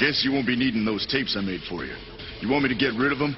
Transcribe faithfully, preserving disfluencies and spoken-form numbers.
Guess you won't be needing those tapes I made for you. You want me to get rid of them?